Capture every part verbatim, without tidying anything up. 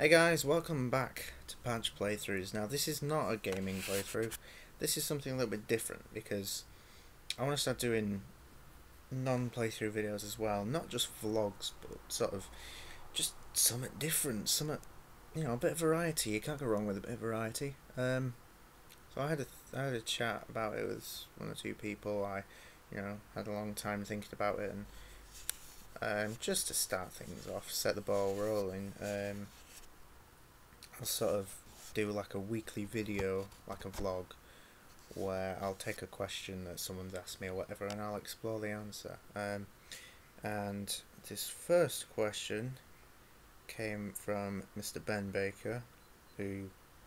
Hey guys, welcome back to Patch Playthroughs. Now this is not a gaming playthrough, this is something a little bit different because I want to start doing non-playthrough videos as well, not just vlogs, but sort of just something different, something, you know, a bit of variety. You can't go wrong with a bit of variety. Um, so I had, a, I had a chat about it with one or two people. I, you know, had a long time thinking about it, and um, just to start things off, set the ball rolling, um, I'll sort of do like a weekly video, like a vlog, where I'll take a question that someone's asked me or whatever and I'll explore the answer. Um, and this first question came from Mister Ben Baker, who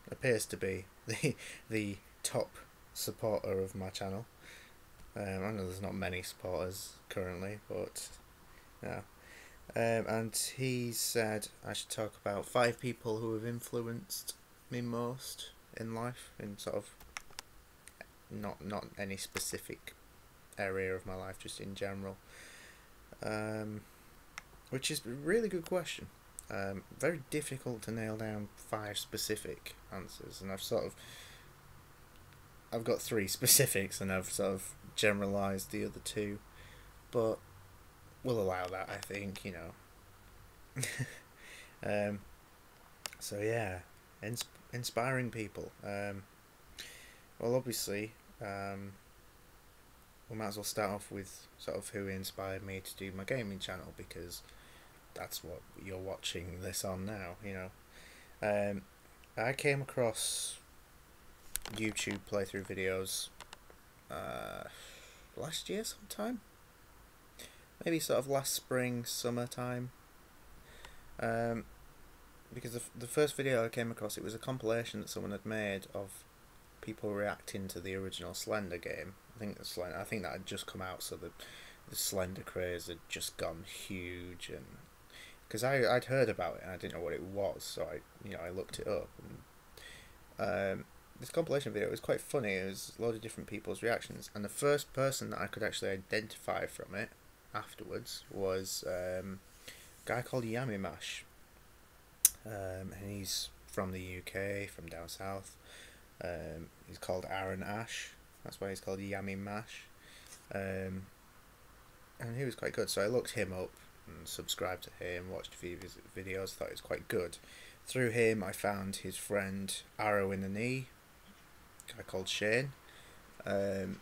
appears to be the the top supporter of my channel. Um, I know there's not many supporters currently, but yeah. Um, and he said I should talk about five people who have influenced me most in life, in sort of not not any specific area of my life, just in general. Um, which is a really good question. Um, very difficult to nail down five specific answers, and I've sort of I've got three specifics, and I've sort of generalised the other two, but we'll allow that, I think, you know. um, so yeah, Ins inspiring people. Um, well, obviously, um, we might as well start off with sort of who inspired me to do my gaming channel, because that's what you're watching this on now, you know. Um, I came across YouTube playthrough videos uh, last year sometime. Maybe sort of last spring, summertime. Um, because the, f the first video I came across, it was a compilation that someone had made of people reacting to the original Slender game. I think the Slender, I think that had just come out, so the the Slender craze had just gone huge, and because I I'd heard about it and I didn't know what it was, so I you know I looked it up. And, um, this compilation video was quite funny. It was a lot of different people's reactions, and the first person that I could actually identify from it afterwards was um, a guy called Yamimash, um, and he's from the U K, from down south. Um, he's called Aaron Ash, that's why he's called Yamimash, um, and he was quite good. So I looked him up and subscribed to him, watched a few of his videos, thought it was quite good. Through him I found his friend Arrow in the Knee, a guy called Shane. um,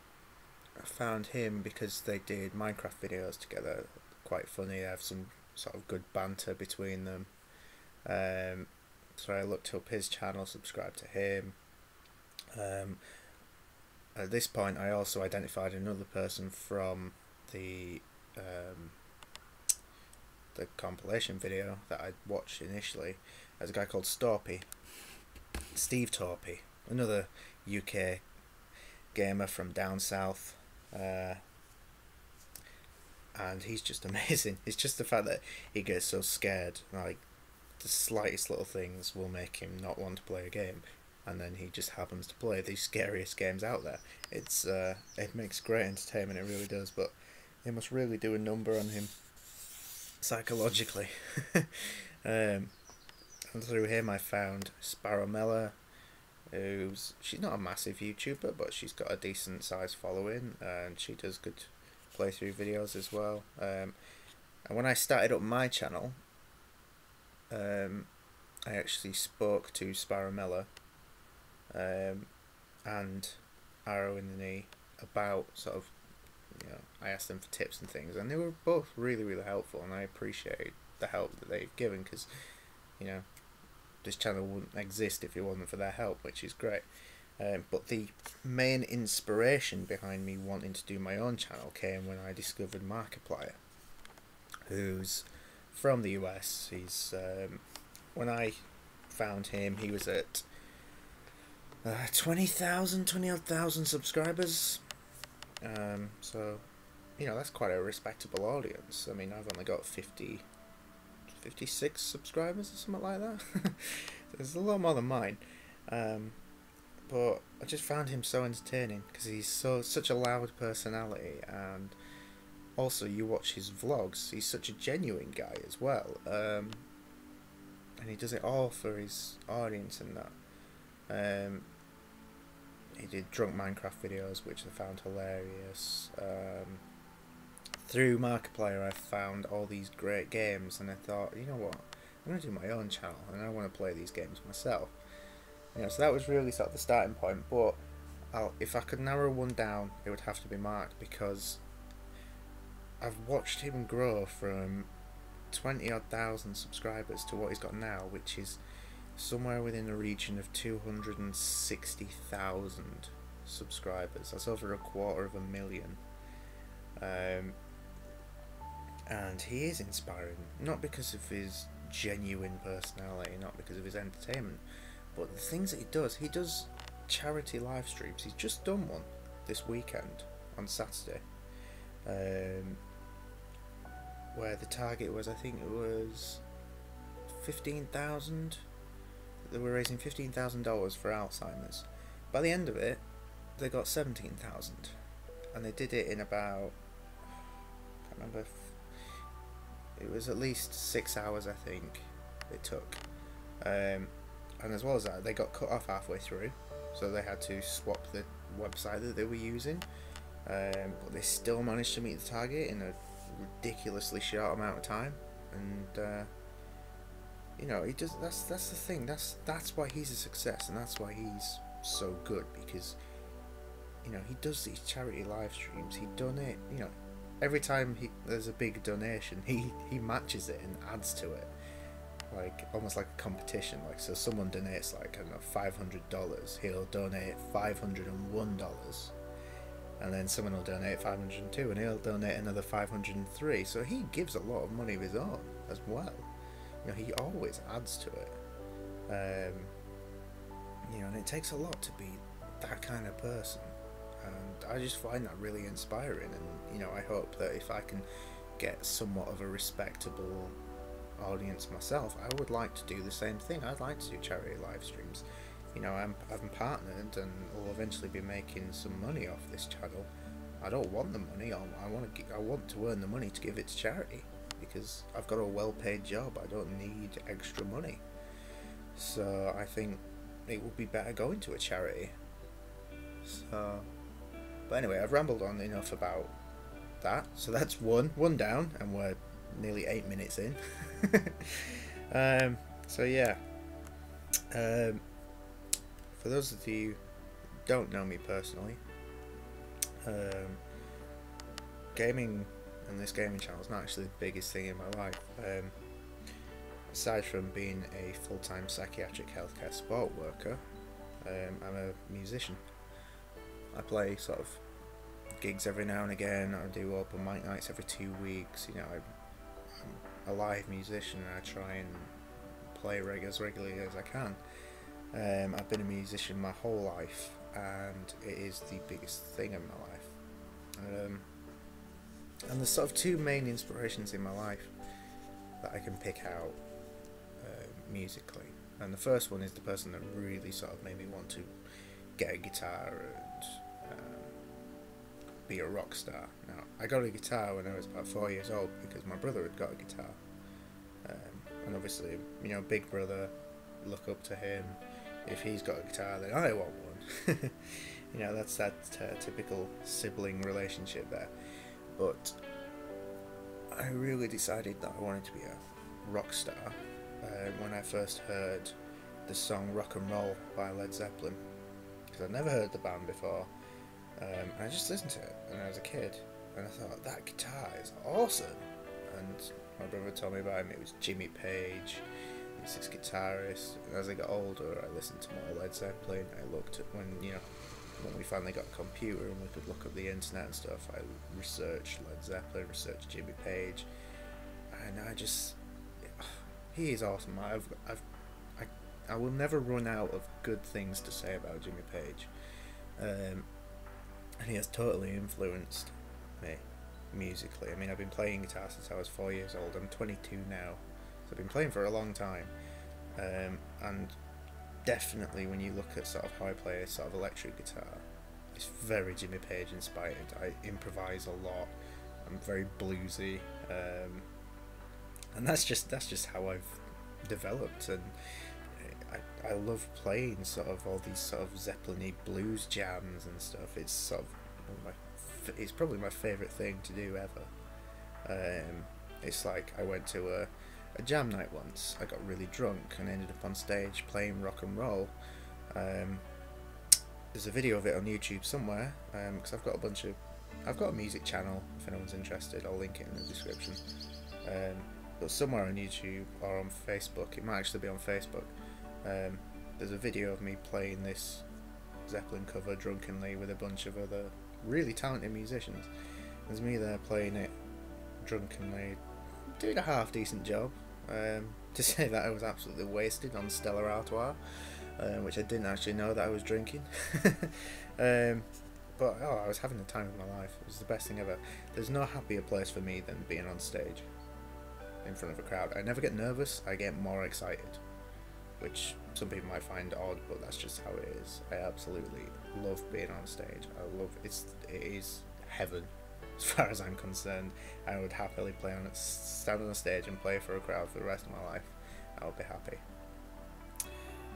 I found him because they did Minecraft videos together, quite funny. They have some sort of good banter between them. Um, so I looked up his channel, subscribed to him. Um, at this point I also identified another person from the um, the compilation video that I watched initially, as a guy called Storpey, Steve Torpey, another U K gamer from down south. Uh, and he's just amazing. It's just the fact that he gets so scared, like the slightest little things will make him not want to play a game, and then he just happens to play the scariest games out there. It's uh, it makes great entertainment, it really does, but they must really do a number on him psychologically. um, and through him I found Sparrowmella, who's she's not a massive YouTuber, but she's got a decent sized following, and she does good playthrough videos as well. Um, and when I started up my channel, um, I actually spoke to Sparrowmella um, and Arrow in the Knee about sort of, you know, I asked them for tips and things, and they were both really, really helpful, and I appreciate the help that they've given, because, you know, this channel wouldn't exist if it wasn't for their help, which is great. Um, but the main inspiration behind me wanting to do my own channel came when I discovered Markiplier, who's from the U S. He's um, when I found him, he was at uh, twenty thousand, twenty odd thousand subscribers. Um, so, you know, that's quite a respectable audience. I mean, I've only got fifty. fifty-six subscribers or something like that. There's a lot more than mine. Um, but I just found him so entertaining, because he's so such a loud personality, and also you watch his vlogs, he's such a genuine guy as well. Um, and he does it all for his audience and that. Um, he did drunk Minecraft videos, which I found hilarious. Um, through Markiplier, I found all these great games, and I thought, you know what, I'm going to do my own channel, and I want to play these games myself. You know, so that was really sort of the starting point, but I'll, if I could narrow one down, it would have to be Mark, because I've watched him grow from twenty odd thousand subscribers to what he's got now, which is somewhere within the region of two hundred sixty thousand subscribers. That's over a quarter of a million. Um, and he is inspiring, not because of his genuine personality, not because of his entertainment, but the things that he does. He does charity live streams. He's just done one this weekend on Saturday, um, where the target was, I think it was fifteen thousand. They were raising fifteen thousand dollars for Alzheimer's. By the end of it, they got seventeen thousand, and they did it in about, I can't remember, it was at least six hours, I think, it took. Um, and as well as that, they got cut off halfway through, so they had to swap the website that they were using, um, but they still managed to meet the target in a ridiculously short amount of time. And uh, you know, he does. That's that's the thing. That's that's why he's a success, and that's why he's so good, because you know, he does these charity live streams. He done it. You know, every time he there's a big donation, he he matches it and adds to it, like almost like a competition. Like, so someone donates, like, I don't know, five hundred dollars, he'll donate five hundred and one dollars, and then someone will donate five hundred and two, and he'll donate another five hundred and three. So he gives a lot of money of his own as well. You know, he always adds to it. Um, you know, and it takes a lot to be that kind of person, and I just find that really inspiring. And you know, I hope that if I can get somewhat of a respectable audience myself, I would like to do the same thing. I'd like to do charity live streams. You know, I'm I'm partnered, and will eventually be making some money off this channel. I don't want the money. I want to I want to earn the money to give it to charity, because I've got a well-paid job. I don't need extra money. So I think it would be better going to a charity. So, but anyway, I've rambled on enough about that. So that's one, one down, and we're nearly eight minutes in. um, so yeah. Um, For those of you who don't know me personally, um, gaming and this gaming channel is not actually the biggest thing in my life. Um, aside from being a full-time psychiatric healthcare support worker, um, I'm a musician. I play sort of gigs every now and again. I do open mic nights every two weeks. You know, I'm, I'm a live musician, and I try and play reg as regularly as I can. Um, I've been a musician my whole life, and it is the biggest thing in my life. Um, and there's sort of two main inspirations in my life that I can pick out uh, musically. And the first one is the person that really sort of made me want to get a guitar and um, be a rock star. Now, I got a guitar when I was about four years old because my brother had got a guitar. Um, and obviously, you know, big brother, look up to him. If he's got a guitar, then I want one. You know, that's that uh, typical sibling relationship there. But I really decided that I wanted to be a rock star uh, when I first heard the song Rock and Roll by Led Zeppelin, because I'd never heard the band before. Um, and I just listened to it when I was a kid, and I thought, that guitar is awesome. And my brother told me about him. It was Jimmy Page. It's his guitarist. And as I got older, I listened to more Led Zeppelin. I looked at, when you know, when we finally got a computer and we could look up the internet and stuff, I researched Led Zeppelin, researched Jimmy Page, and I just, he is awesome. I've, I've, I, I will never run out of good things to say about Jimmy Page, um, and he has totally influenced me musically. I mean, I've been playing guitar since I was four years old. I'm twenty-two now. I've been playing for a long time, um, and definitely when you look at sort of how I play a sort of electric guitar, it's very Jimmy Page inspired. I improvise a lot. I'm very bluesy, um, and that's just that's just how I've developed, and I, I love playing sort of all these sort of Zeppelin-y blues jams and stuff. It's sort of one of my, it's probably my favourite thing to do ever. Um, it's like I went to a, a jam night once, I got really drunk and ended up on stage playing rock and roll. Um, there's a video of it on YouTube somewhere, because um, I've got a bunch of, I've got a music channel if anyone's interested, I'll link it in the description. Um, but somewhere on YouTube or on Facebook, it might actually be on Facebook, um, there's a video of me playing this Zeppelin cover drunkenly with a bunch of other really talented musicians. There's me there playing it drunkenly, doing a half decent job. Um, to say that I was absolutely wasted on Stella Artois, um, which I didn't actually know that I was drinking. um, But oh, I was having the time of my life. It was the best thing ever. There's no happier place for me than being on stage in front of a crowd. I never get nervous, I get more excited, which some people might find odd, but that's just how it is. I absolutely love being on stage. I love it's it is heaven as far as I'm concerned. I would happily play on stand on a stage and play for a crowd for the rest of my life. I would be happy.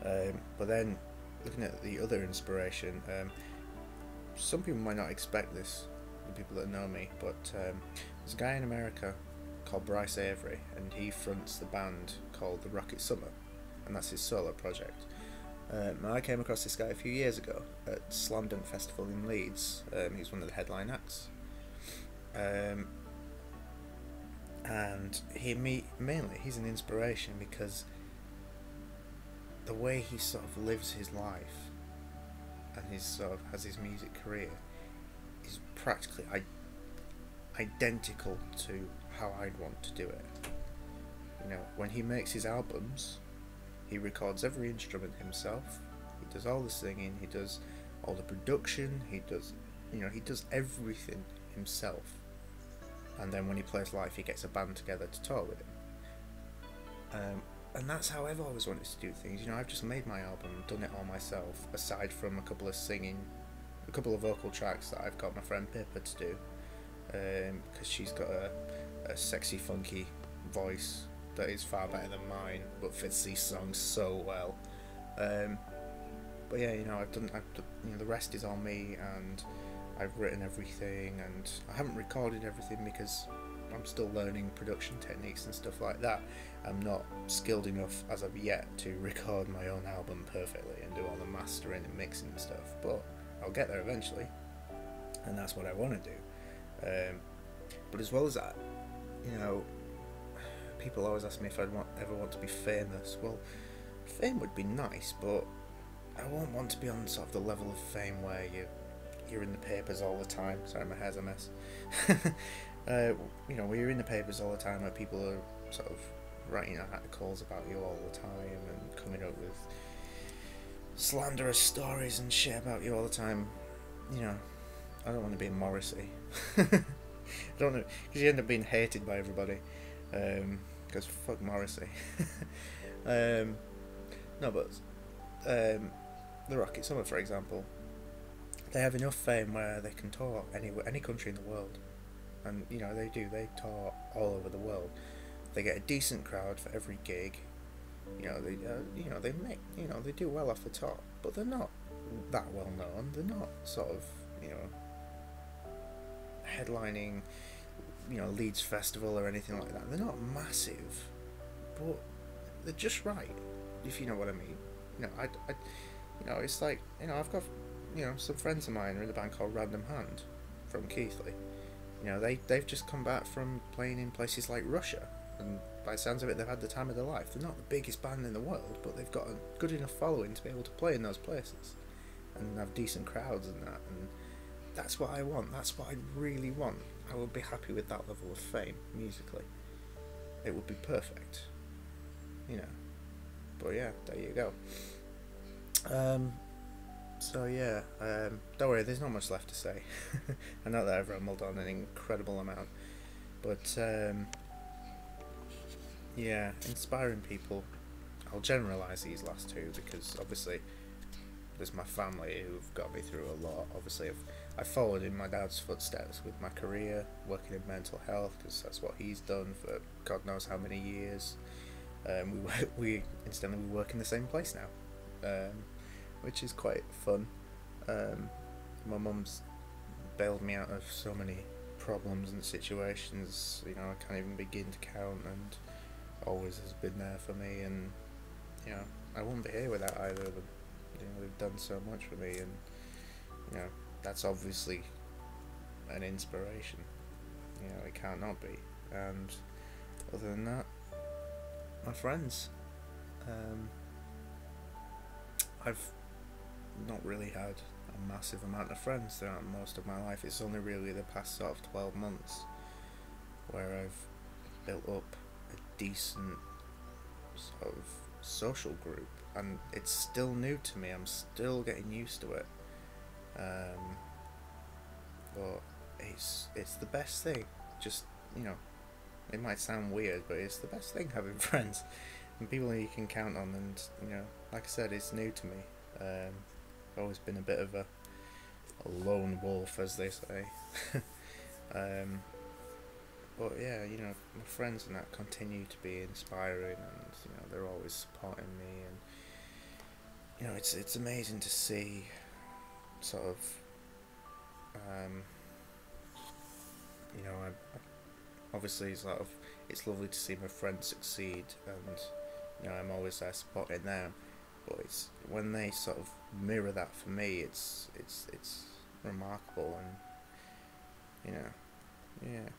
Um, but then looking at the other inspiration, um, some people might not expect this, the people that know me, but um, there's a guy in America called Bryce Avery, and he fronts the band called The Rocket Summer, and that's his solo project. Um, I came across this guy a few years ago at Slamdunk Festival in Leeds. Um, he's one of the headline acts, um, and he me mainly he's an inspiration because the way he sort of lives his life and his sort of has his music career is practically I identical to how I'd want to do it. You know, when he makes his albums, he records every instrument himself. He does all the singing. He does all the production. He does, you know, he does everything himself. And then when he plays live, he gets a band together to tour with him. Um, And that's how I've always wanted to do things. You know, I've just made my album, done it all myself, aside from a couple of singing, a couple of vocal tracks that I've got my friend Pippa to do, um, because she's got a, a sexy, funky voice that is far better than mine, but fits these songs so well. Um, but yeah, you know, I've done, I've done, you know, the rest is on me, and I've written everything, and I haven't recorded everything because I'm still learning production techniques and stuff like that. I'm not skilled enough as of yet to record my own album perfectly and do all the mastering and mixing and stuff, but I'll get there eventually, and that's what I want to do. Um, but as well as that, you know, people always ask me if I'd want, ever want to be famous. Well, fame would be nice, but I won't want to be on sort of the level of fame where you, you're in the papers all the time. Sorry, my hair's a mess. Uh, you know, where you're in the papers all the time, where people are sort of writing articles about you all the time and coming up with slanderous stories and shit about you all the time. You know, I don't want to be Morrissey. I don't know, because you end up being hated by everybody. Um, because fuck Morrissey. um, no, but um, The Rocket Summer, for example, they have enough fame where they can tour any any country in the world. And, you know, they do, they tour all over the world. They get a decent crowd for every gig. You know, they, uh, you know, they make, you know, they do well off the top, but they're not that well known. They're not sort of, you know, headlining, you know, Leeds Festival or anything like that. They're not massive, but they're just right, if you know what I mean. You know, I, I you know, it's like, you know, I've got, you know, some friends of mine are in a band called Random Hand from Keithley. You know, they, they've just come back from playing in places like Russia, and by the sounds of it, they've had the time of their life. They're not the biggest band in the world, but they've got a good enough following to be able to play in those places and have decent crowds and that, and that's what I want. That's what I really want. I would be happy with that level of fame, musically. It would be perfect. You know. But yeah, there you go. Um... So yeah, um, don't worry, there's not much left to say. I know that I've rambled on an incredible amount, but um, yeah, inspiring people. I'll generalise these last two because obviously there's my family who've got me through a lot. Obviously I've, I've followed in my dad's footsteps with my career, working in mental health, because that's what he's done for God knows how many years. Um, we work, we incidentally we work in the same place now, um, which is quite fun. Um, my mum's bailed me out of so many problems and situations, you know, I can't even begin to count, and always has been there for me, and you know, I wouldn't be here without either of them. You know, they've done so much for me, and you know, that's obviously an inspiration. You know, it can't not be. And other than that, my friends. Um, I've not really had a massive amount of friends throughout most of my life. It's only really the past sort of twelve months where I've built up a decent sort of social group, and it's still new to me. I'm still getting used to it, um, but it's it's the best thing. Just, you know, it might sound weird, but it's the best thing, having friends and people that you can count on. And you know, like I said, it's new to me. Um, I've always been a bit of a, a lone wolf, as they say. um, but yeah, you know, my friends and that continue to be inspiring, and you know, they're always supporting me, and you know, it's it's amazing to see sort of um, you know, I, I obviously sort of it's lovely to see my friends succeed, and you know, I'm always there supporting them. But it's when they sort of mirror that for me, it's it's it's remarkable, and you know, yeah.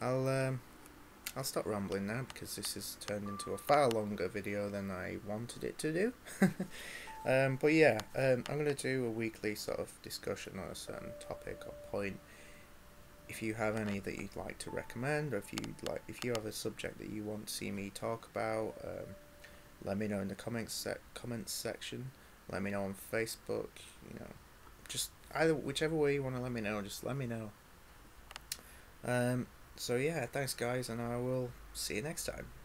I'll um, I'll stop rambling now, because this has turned into a far longer video than I wanted it to do. um, but yeah, um, I'm gonna do a weekly sort of discussion on a certain topic or point. If you have any that you'd like to recommend, or if you'd like, if you have a subject that you want to see me talk about. Um, Let me know in the comments sec comments section. Let me know on Facebook. You know, just either whichever way you want to let me know. Just let me know. Um. So yeah, thanks guys, and I will see you next time.